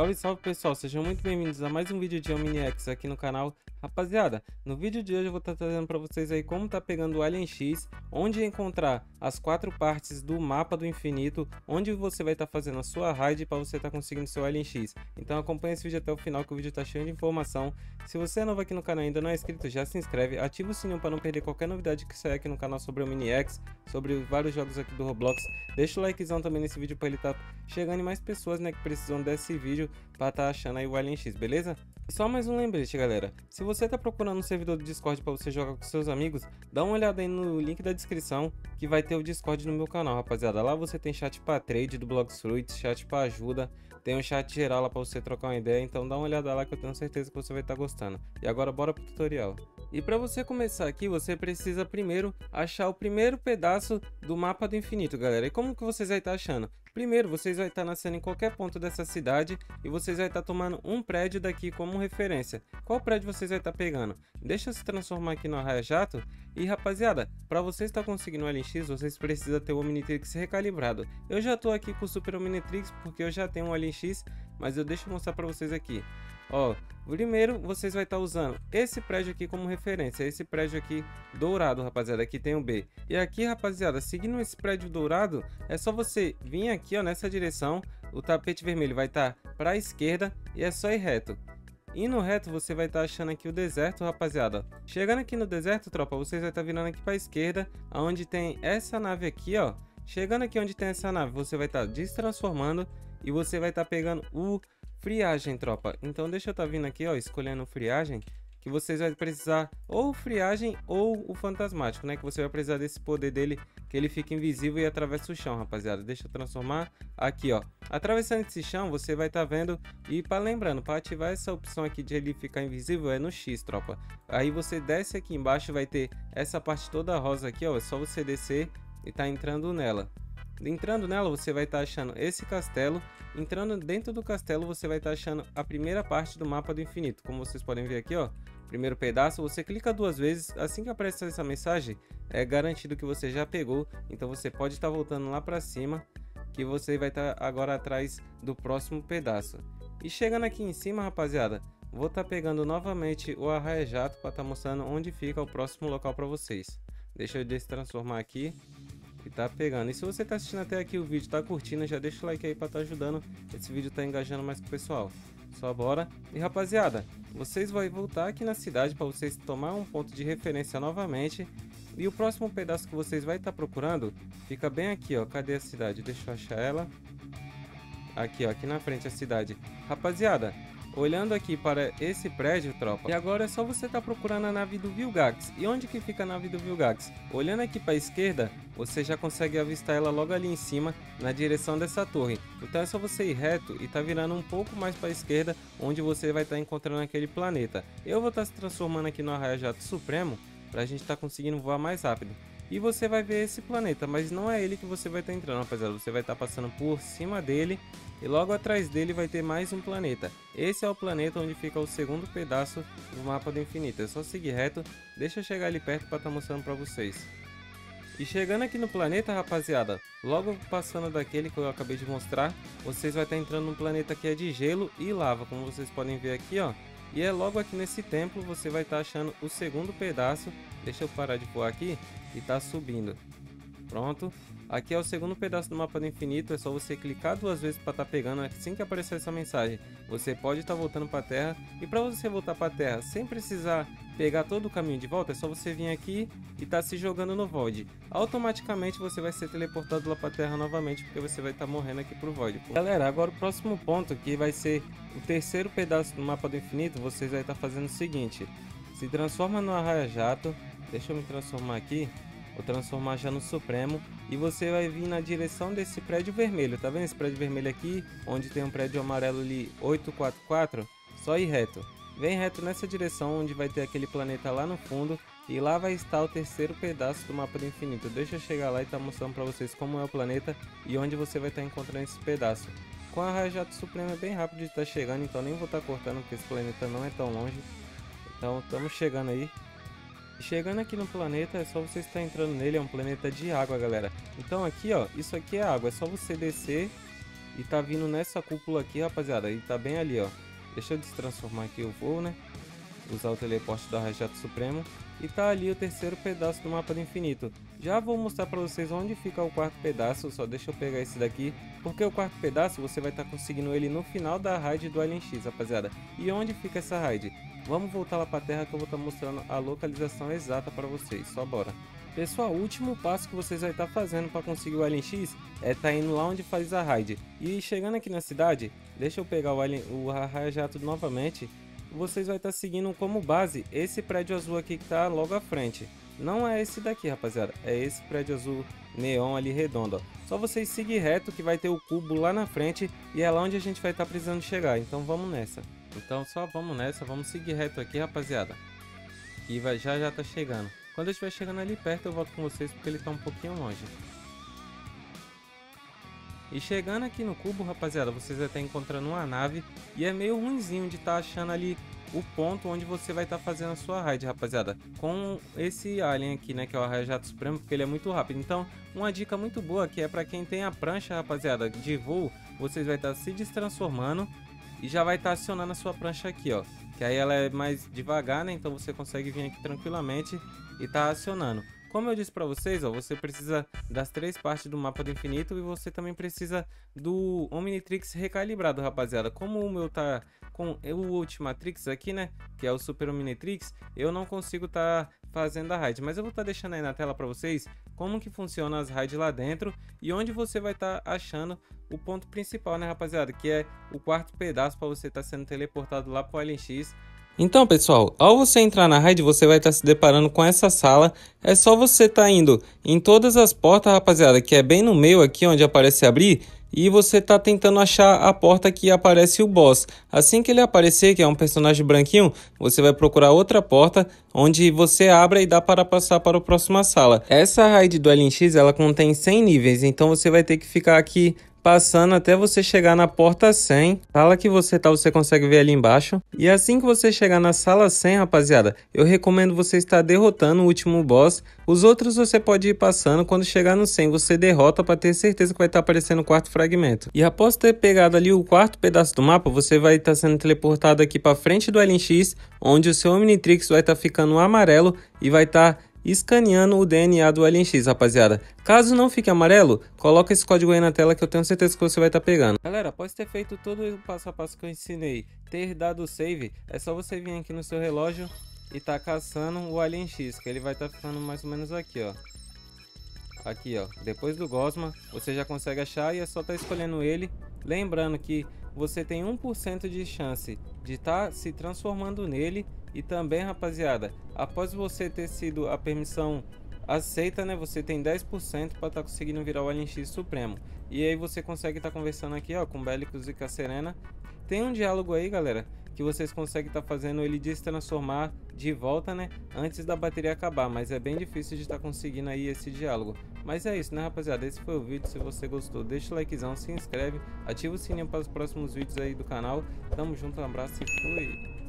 Salve, salve pessoal, sejam muito bem-vindos a mais um vídeo de Alien X aqui no canal. Rapaziada, no vídeo de hoje eu vou estar trazendo para vocês aí como tá pegando o Alien X, onde encontrar as 4 partes do mapa do infinito, onde você vai estar fazendo a sua raid para você estar conseguindo seu Alien X. Então acompanha esse vídeo até o final que o vídeo tá cheio de informação. Se você é novo aqui no canal e ainda não é inscrito, já se inscreve, ativa o sininho para não perder qualquer novidade que sair aqui no canal sobre o Alien X, sobre vários jogos aqui do Roblox. Deixa o likezão também nesse vídeo para ele estar chegando em mais pessoas, né, que precisam desse vídeo para estar achando aí o Alien X, beleza? E só mais um lembrete, galera, se você tá procurando um servidor do Discord para você jogar com seus amigos, dá uma olhada aí no link da descrição que vai ter o Discord no meu canal, rapaziada. Lá você tem chat para trade do Blox Fruits, chat para ajuda, tem um chat geral lá para você trocar uma ideia, então dá uma olhada lá que eu tenho certeza que você vai estar gostando. E agora bora pro tutorial. E para você começar aqui, você precisa primeiro achar o primeiro pedaço do mapa do infinito, galera. E como que vocês vai estar achando? Primeiro, vocês vai estar nascendo em qualquer ponto dessa cidade e vocês vai estar tomando um prédio daqui como referência. Qual prédio vocês vai estar pegando? Deixa eu se transformar aqui no Arraia Jato. E rapaziada, para vocês estar conseguindo o Alien X, vocês precisam ter o Omnitrix recalibrado. Eu já tô aqui com o Super Omnitrix porque eu já tenho um Alien X, mas eu deixo mostrar para vocês aqui. Ó, primeiro vocês vai estar usando esse prédio aqui como referência, esse prédio aqui dourado, rapaziada, aqui tem o B. E aqui, rapaziada, seguindo esse prédio dourado, é só você vir aqui, ó, nessa direção, o tapete vermelho vai estar para a esquerda e é só ir reto. E no reto você vai estar achando aqui o deserto, rapaziada. Chegando aqui no deserto, tropa, vocês vai estar virando aqui para a esquerda, aonde tem essa nave aqui, ó. Chegando aqui onde tem essa nave, você vai estar destransformando e você vai estar pegando o friagem, tropa. Então deixa eu estar vindo aqui, ó, escolhendo friagem, que vocês vai precisar ou friagem ou o fantasmático, né, que você vai precisar desse poder dele, que ele fica invisível e atravessa o chão, rapaziada. Deixa eu transformar aqui, ó. Atravessando esse chão, você vai estar vendo, e lembrando, para ativar essa opção aqui de ele ficar invisível é no X, tropa. Aí você desce aqui embaixo, vai ter essa parte toda rosa aqui, ó, é só você descer e tá entrando nela. Entrando nela, você vai estar achando esse castelo. Entrando dentro do castelo, você vai estar achando a primeira parte do mapa do infinito. Como vocês podem ver aqui, ó, primeiro pedaço, você clica 2 vezes. Assim que aparece essa mensagem, é garantido que você já pegou. Então você pode estar voltando lá para cima, que você vai estar agora atrás do próximo pedaço. E chegando aqui em cima, rapaziada, vou estar pegando novamente o Arraia Jato para estar mostrando onde fica o próximo local para vocês. Deixa eu destransformar aqui. E tá pegando. E se você tá assistindo até aqui o vídeo, tá curtindo, já deixa o like aí pra tá ajudando. Esse vídeo tá engajando mais com o pessoal. Só bora. E rapaziada, vocês vão voltar aqui na cidade para vocês tomar um ponto de referência novamente. E o próximo pedaço que vocês vai estar procurando fica bem aqui, ó. Cadê a cidade? Deixa eu achar ela. Aqui, ó, aqui na frente a cidade. Rapaziada, olhando aqui para esse prédio, tropa, e agora é só você estar procurando a nave do Vilgax. E onde que fica a nave do Vilgax? Olhando aqui para a esquerda, você já consegue avistar ela logo ali em cima, na direção dessa torre. Então é só você ir reto e tá virando um pouco mais para a esquerda, onde você vai estar encontrando aquele planeta. Eu vou estar se transformando aqui no Arraia Jato Supremo, para a gente estar conseguindo voar mais rápido. E você vai ver esse planeta, mas não é ele que você vai estar entrando, rapaziada. Você vai estar passando por cima dele e logo atrás dele vai ter mais um planeta. Esse é o planeta onde fica o segundo pedaço do mapa do infinito. É só seguir reto, deixa eu chegar ali perto para estar mostrando para vocês. E chegando aqui no planeta, rapaziada, logo passando daquele que eu acabei de mostrar, vocês vai estar entrando num planeta que é de gelo e lava, como vocês podem ver aqui, ó. E é logo aqui nesse templo você vai estar achando o segundo pedaço. Deixa eu parar de voar aqui e tá subindo. Pronto. Aqui é o segundo pedaço do mapa do infinito. É só você clicar 2 vezes para estar pegando. Assim que aparecer essa mensagem, você pode estar voltando para a Terra. E para você voltar para a Terra sem precisar pegar todo o caminho de volta, é só você vir aqui e tá se jogando no Void. Automaticamente você vai ser teleportado lá para a Terra novamente, porque você vai estar morrendo aqui pro Void, pô. Galera, agora o próximo ponto, que vai ser o terceiro pedaço do mapa do infinito, vocês vai estar fazendo o seguinte: se transforma no Arraia Jato. Deixa eu me transformar aqui. Vou transformar já no Supremo. E você vai vir na direção desse prédio vermelho. Tá vendo esse prédio vermelho aqui? Onde tem um prédio amarelo ali, 844. Só ir reto. Vem reto nessa direção, onde vai ter aquele planeta lá no fundo. E lá vai estar o terceiro pedaço do mapa do infinito. Deixa eu chegar lá e tá mostrando pra vocês como é o planeta e onde você vai estar encontrando esse pedaço. Com a Arraia Jato Supremo é bem rápido de estar chegando, então nem vou estar cortando, porque esse planeta não é tão longe. Então estamos chegando aí. Chegando aqui no planeta, é só você estar entrando nele. É um planeta de água, galera. Então aqui, ó, isso aqui é água. É só você descer E tá vindo nessa cúpula aqui, rapaziada. E tá bem ali, ó. Deixa eu destransformar aqui o voo, né? Usar o teleporte da Arraia Jato Supremo. E tá ali o terceiro pedaço do mapa do infinito. Já vou mostrar pra vocês onde fica o quarto pedaço. Só deixa eu pegar esse daqui, porque o quarto pedaço você vai estar conseguindo ele no final da raid do Alien X, rapaziada. E onde fica essa raid? Vamos voltar lá pra terra que eu vou estar mostrando a localização exata pra vocês. Só bora. Pessoal, o último passo que vocês vão estar fazendo para conseguir o Alien X é estar indo lá onde faz a raid. E chegando aqui na cidade, deixa eu pegar o Arraia Jato novamente. Vocês vão estar seguindo como base esse prédio azul aqui que tá logo à frente. Não é esse daqui, rapaziada, é esse prédio azul neon ali redondo, ó. Só vocês seguirem reto que vai ter o cubo lá na frente e é lá onde a gente vai estar precisando chegar. Então vamos nessa. Então só vamos nessa, vamos seguir reto aqui, rapaziada. E vai, já tá chegando. Quando eu estiver chegando ali perto eu volto com vocês porque ele tá um pouquinho longe. E chegando aqui no cubo, rapaziada, vocês vão estar encontrando uma nave. E é meio ruinzinho de estar achando ali o ponto onde você vai estar fazendo a sua raid, rapaziada, com esse alien aqui, né, que é o Arraia Jato Supremo, porque ele é muito rápido. Então uma dica muito boa que é pra quem tem a prancha, rapaziada, de voo, vocês vão estar se destransformando e já vai estar acionando a sua prancha aqui, ó. Que aí ela é mais devagar, né, então você consegue vir aqui tranquilamente e tá acionando. Como eu disse pra vocês, ó, você precisa das três partes do mapa do infinito e você também precisa do Omnitrix recalibrado, rapaziada. Como o meu tá com o Ultimatrix aqui, né, que é o Super Omnitrix, eu não consigo tá fazendo a raid. Mas eu vou tá deixando aí na tela pra vocês como que funciona as raids lá dentro e onde você vai tá achando o ponto principal, né, rapaziada, que é o quarto pedaço pra você tá sendo teleportado lá pro Alien X. Então, pessoal, ao você entrar na raid, você vai estar se deparando com essa sala. É só você estar indo em todas as portas, rapaziada, que é bem no meio aqui onde aparece abrir. E você tá tentando achar a porta que aparece o boss. Assim que ele aparecer, que é um personagem branquinho, você vai procurar outra porta onde você abre e dá para passar para a próxima sala. Essa raid do Alien X, ela contém 100 níveis, então você vai ter que ficar aqui passando até você chegar na porta 100. Sala que você tá, você consegue ver ali embaixo. E assim que você chegar na sala 100, rapaziada, eu recomendo você estar derrotando o último boss. Os outros você pode ir passando. Quando chegar no 100, você derrota para ter certeza que vai estar aparecendo o quarto fragmento. E após ter pegado ali o quarto pedaço do mapa, você vai estar sendo teleportado aqui para frente do Alien X, onde o seu Omnitrix vai estar ficando amarelo e vai estar escaneando o DNA do Alien X, rapaziada. Caso não fique amarelo, coloca esse código aí na tela que eu tenho certeza que você vai estar pegando. Galera, após ter feito todo o passo a passo que eu ensinei, ter dado o save, é só você vir aqui no seu relógio e tá caçando o Alien X, que ele vai estar ficando mais ou menos aqui, ó. Aqui, ó, depois do Gosma, você já consegue achar e é só tá escolhendo ele. Lembrando que você tem 1% de chance de estar se transformando nele. E também, rapaziada, após você ter sido a permissão aceita, né, você tem 10% para estar conseguindo virar o Alien X Supremo. E aí você consegue estar conversando aqui, ó, com Bellicus e Cacerena. Tem um diálogo aí, galera, que vocês conseguem estar fazendo ele destransformar de volta, né, antes da bateria acabar. Mas é bem difícil de estar conseguindo aí esse diálogo. Mas é isso, né, rapaziada, esse foi o vídeo. Se você gostou, deixa o likezão, se inscreve, ativa o sininho para os próximos vídeos aí do canal. Tamo junto, um abraço e fui!